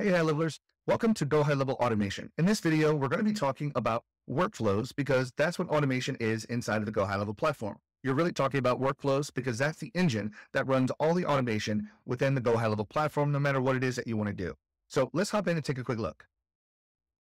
Hey, high levelers, welcome to Go High Level Automation. In this video, we're going to be talking about workflows because that's what automation is inside of the Go High Level platform. You're really talking about workflows because that's the engine that runs all the automation within the Go High Level platform, no matter what it is that you want to do. So let's hop in and take a quick look.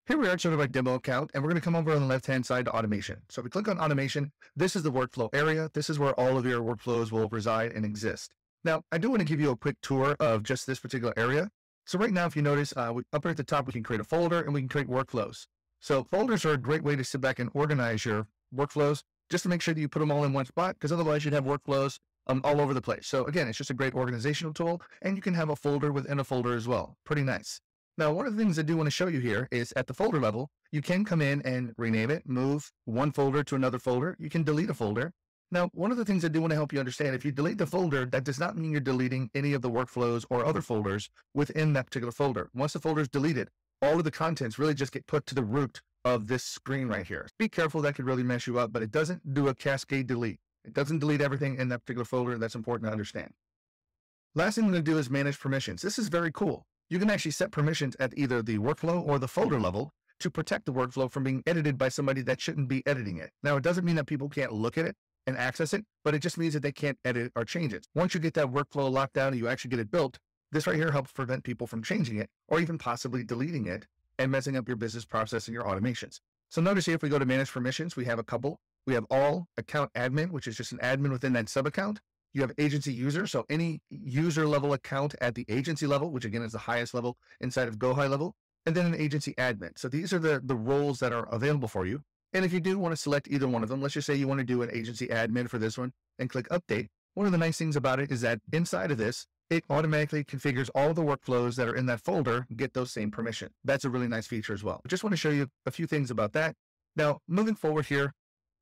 Here we are at our demo account, and we're going to come over on the left-hand side to automation. So if we click on automation, this is the workflow area. This is where all of your workflows will reside and exist. Now, I do want to give you a quick tour of just this particular area. So right now, if you notice, up here at the top, we can create a folder and we can create workflows. So folders are a great way to sit back and organize your workflows just to make sure that you put them all in one spot, because otherwise you'd have workflows all over the place. So again, it's just a great organizational tool, and you can have a folder within a folder as well. Pretty nice. Now, one of the things I do want to show you here is at the folder level, you can come in and rename it, move one folder to another folder. You can delete a folder. Now, one of the things I do want to help you understand, if you delete the folder, that does not mean you're deleting any of the workflows or other folders within that particular folder. Once the folder is deleted, all of the contents really just get put to the root of this screen right here. Be careful, that could really mess you up, but it doesn't do a cascade delete. It doesn't delete everything in that particular folder. That's important to understand. Last thing I'm going to do is manage permissions. This is very cool. You can actually set permissions at either the workflow or the folder level to protect the workflow from being edited by somebody that shouldn't be editing it. Now, it doesn't mean that people can't look at it and access it, but it just means that they can't edit or change it. Once you get that workflow locked down and you actually get it built, this right here helps prevent people from changing it or even possibly deleting it and messing up your business process and your automations. So notice here, if we go to manage permissions, we have a couple. We have all account admin, which is just an admin within that sub account. You have agency user, so any user level account at the agency level, which again is the highest level inside of GoHighLevel, and then an agency admin. So these are the roles that are available for you. And if you do want to select either one of them, let's just say you want to do an agency admin for this one and click update. One of the nice things about it is that inside of this, it automatically configures all the workflows that are in that folder, get those same permission. That's a really nice feature as well. I just want to show you a few things about that. Now, moving forward here,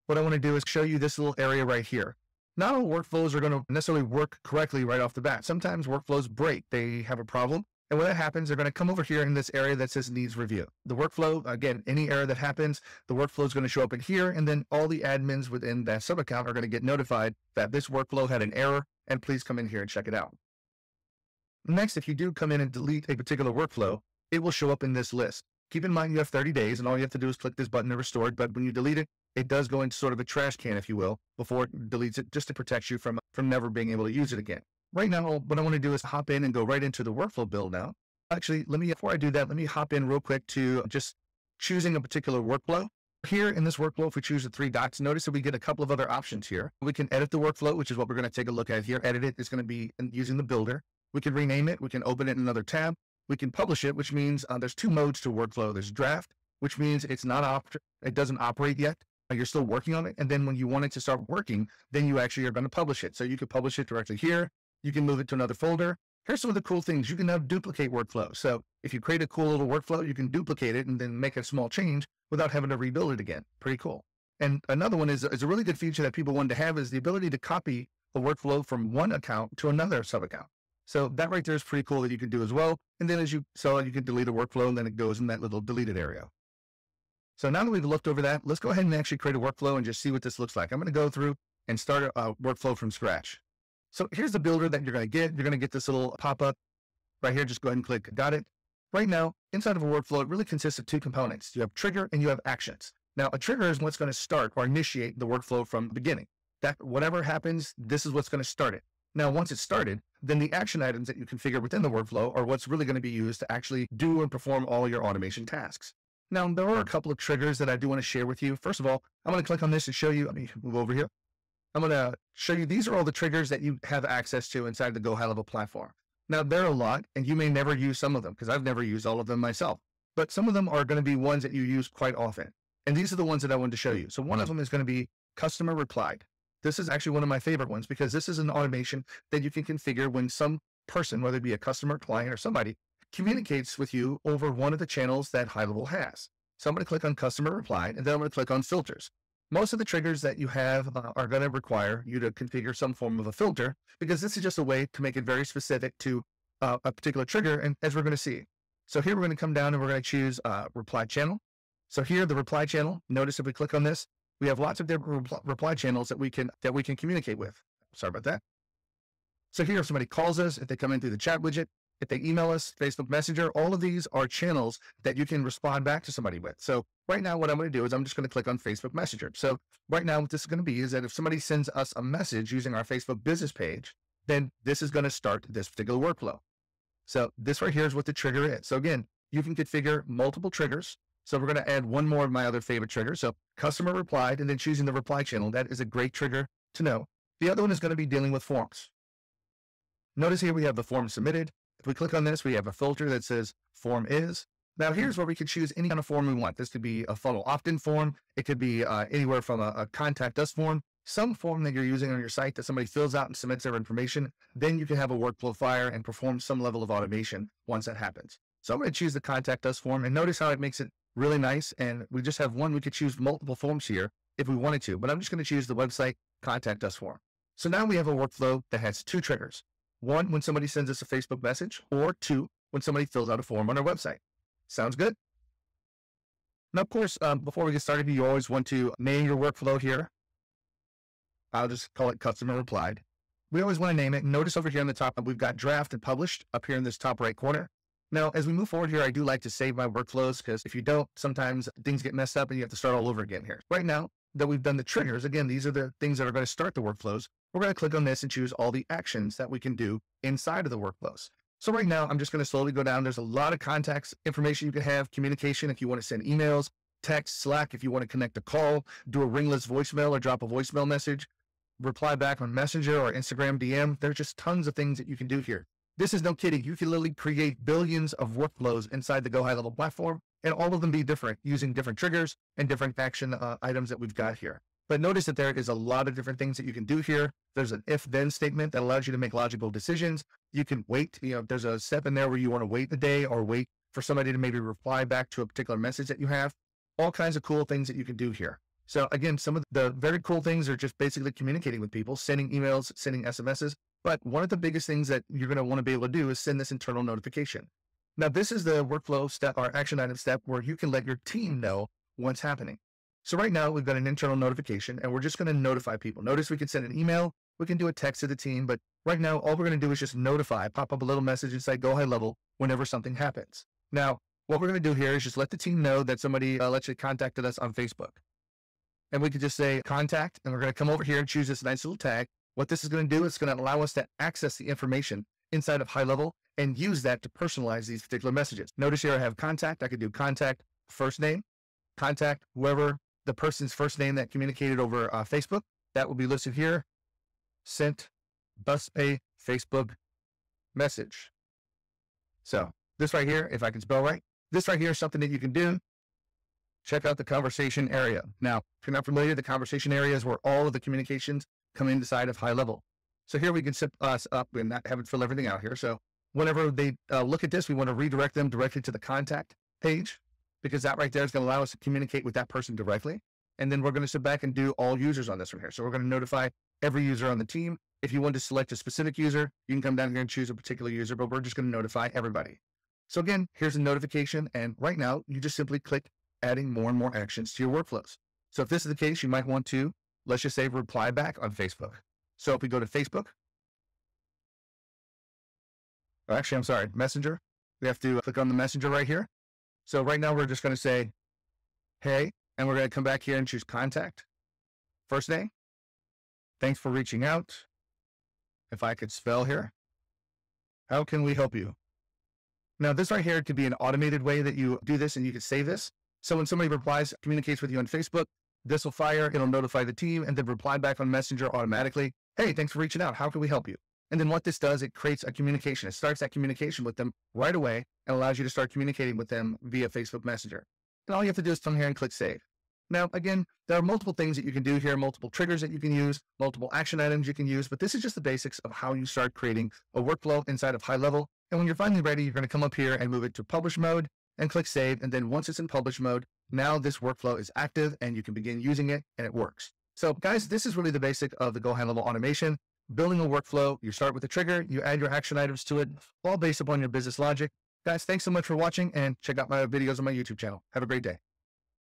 what I want to do is show you this little area right here. Not all workflows are going to necessarily work correctly right off the bat. Sometimes workflows break, they have a problem. And when that happens, they're going to come over here in this area that says needs review. The workflow, again, any error that happens, the workflow is going to show up in here. And then all the admins within that sub account are going to get notified that this workflow had an error, and please come in here and check it out. Next, if you do come in and delete a particular workflow, it will show up in this list. Keep in mind, you have 30 days and all you have to do is click this button to restore it. But when you delete it, it does go into sort of a trash can, if you will, before it deletes it, just to protect you from never being able to use it again. Right now, what I want to do is hop in and go right into the workflow build now. Actually, before I do that, let me hop in real quick to just choosing a particular workflow. Here in this workflow, if we choose the three dots, notice that we get a couple of other options here. We can edit the workflow, which is what we're going to take a look at here. Edit it is going to be using the builder. We can rename it. We can open it in another tab. We can publish it, which means there's two modes to workflow. There's draft, which means it doesn't operate yet. You're still working on it. And then when you want it to start working, then you actually are going to publish it. So you could publish it directly here. You can move it to another folder. Here's some of the cool things. You can now duplicate workflows. So if you create a cool little workflow, you can duplicate it and then make a small change without having to rebuild it again. Pretty cool. And another one is a really good feature that people wanted to have is the ability to copy a workflow from one account to another sub account. So that right there is pretty cool that you can do as well. And then as you saw, you can delete a workflow and then it goes in that little deleted area. So now that we've looked over that, let's go ahead and actually create a workflow and just see what this looks like. I'm going to go through and start a workflow from scratch. So here's the builder that you're going to get. You're going to get this little pop-up right here. Just go ahead and click got it. Right now, inside of a workflow, it really consists of two components. You have trigger and you have actions. Now, a trigger is what's going to start or initiate the workflow from the beginning. That whatever happens, this is what's going to start it. Now, once it's started, then the action items that you configure within the workflow are what's really going to be used to actually do and perform all your automation tasks. Now, there are a couple of triggers that I do want to share with you. First of all, I'm going to click on this and show you. Let me move over here. I'm going to show you, these are all the triggers that you have access to inside the Go High Level platform. Now, there are a lot, and you may never use some of them because I've never used all of them myself, but some of them are going to be ones that you use quite often. And these are the ones that I wanted to show you. So one of them is going to be customer replied. This is actually one of my favorite ones because this is an automation that you can configure when some person, whether it be a customer, client, or somebody, communicates with you over one of the channels that High Level has. So I'm going to click on customer replied, and then I'm going to click on filters. Most of the triggers that you have are going to require you to configure some form of a filter, because this is just a way to make it very specific to a particular trigger, and as we're going to see. So here we're going to come down and we're going to choose reply channel. So here, the reply channel, notice if we click on this, we have lots of different reply channels that we can communicate with. Sorry about that. So here, if somebody calls us, if they come in through the chat widget, if they email us, Facebook Messenger, all of these are channels that you can respond back to somebody with. So right now, what I'm going to do is I'm just going to click on Facebook Messenger. So right now, what this is going to be is that if somebody sends us a message using our Facebook business page, then this is going to start this particular workflow. So this right here is what the trigger is. So again, you can configure multiple triggers. So we're going to add one more of my other favorite triggers. So customer replied, and then choosing the reply channel. That is a great trigger to know. The other one is going to be dealing with forms. Notice here we have the form submitted. If we click on this, we have a filter that says form is. Now here's where we can choose any kind of form we want. This could be a funnel opt-in form. It could be anywhere from a contact us form, some form that you're using on your site that somebody fills out and submits their information. Then you can have a workflow fire and perform some level of automation once that happens. So I'm going to choose the contact us form, and notice how it makes it really nice. And we just have one. We could choose multiple forms here if we wanted to, but I'm just going to choose the website contact us form. So now we have a workflow that has two triggers. One, when somebody sends us a Facebook message, or two, when somebody fills out a form on our website. Sounds good? Now, of course, before we get started, you always want to name your workflow here. I'll just call it customer replied. We always want to name it. Notice over here on the top, we've got draft and published up here in this top right corner. Now, as we move forward here, I do like to save my workflows, because if you don't, sometimes things get messed up and you have to start all over again here. Right now that we've done the triggers, again, these are the things that are going to start the workflows. We're going to click on this and choose all the actions that we can do inside of the workflows. So right now, I'm just going to slowly go down. There's a lot of contacts, information you can have, communication if you want to send emails, text, Slack if you want to connect a call, do a ringless voicemail or drop a voicemail message, reply back on Messenger or Instagram DM. There's just tons of things that you can do here. This is no kidding. You can literally create billions of workflows inside the GoHighLevel platform, and all of them be different using different triggers and different action items that we've got here. But notice that there is a lot of different things that you can do here. There's an if-then statement that allows you to make logical decisions. You can wait. You know, there's a step in there where you want to wait a day or wait for somebody to maybe reply back to a particular message that you have. All kinds of cool things that you can do here. So again, some of the very cool things are just basically communicating with people, sending emails, sending SMSs. But one of the biggest things that you're going to want to be able to do is send this internal notification. Now, this is the workflow step or action item step where you can let your team know what's happening. So right now we've got an internal notification, and we're just going to notify people. Notice we can send an email, we can do a text to the team, but right now all we're going to do is just notify, pop up a little message inside GoHighLevel whenever something happens. Now, what we're going to do here is just let the team know that somebody actually contacted us on Facebook. And we could just say contact, and we're going to come over here and choose this nice little tag. What this is going to do, it's going to allow us to access the information inside of GoHighLevel and use that to personalize these particular messages. Notice here I have contact. I could do contact first name, contact whoever, the person's first name that communicated over Facebook. That will be listed here. Sent us a Facebook message. So this right here, if I can spell right, this right here is something that you can do. Check out the conversation area. Now, if you're not familiar, the conversation area is where all of the communications come inside of GoHighLevel. So here we can set us up and not have it fill everything out here. So whenever they look at this, we want to redirect them directly to the contact page, because that right there is going to allow us to communicate with that person directly. And then we're going to sit back and do all users on this one here. So we're going to notify every user on the team. If you want to select a specific user, you can come down here and choose a particular user, but we're just going to notify everybody. So again, here's a notification. And right now you just simply click adding more and more actions to your workflows. So if this is the case, you might want to, let's just say reply back on Facebook. So if we go to Facebook, or actually, I'm sorry, Messenger, we have to click on the Messenger right here. So right now we're just going to say, hey, and we're going to come back here and choose contact. First name. Thanks for reaching out. If I could spell here, how can we help you? Now this right here could be an automated way that you do this, and you can save this. So when somebody replies, communicates with you on Facebook, this will fire, it'll notify the team, and then reply back on Messenger automatically. Hey, thanks for reaching out. How can we help you? And then what this does, it creates a communication. It starts that communication with them right away and allows you to start communicating with them via Facebook Messenger. And all you have to do is come here and click save. Now, again, there are multiple things that you can do here, multiple triggers that you can use, multiple action items you can use, but this is just the basics of how you start creating a workflow inside of GoHighLevel. And when you're finally ready, you're going to come up here and move it to publish mode and click save. And then once it's in publish mode, now this workflow is active and you can begin using it, and it works. So guys, this is really the basic of the GoHighLevel automation. Building a workflow, you start with a trigger, you add your action items to it, all based upon your business logic. Guys, thanks so much for watching, and check out my videos on my YouTube channel. Have a great day.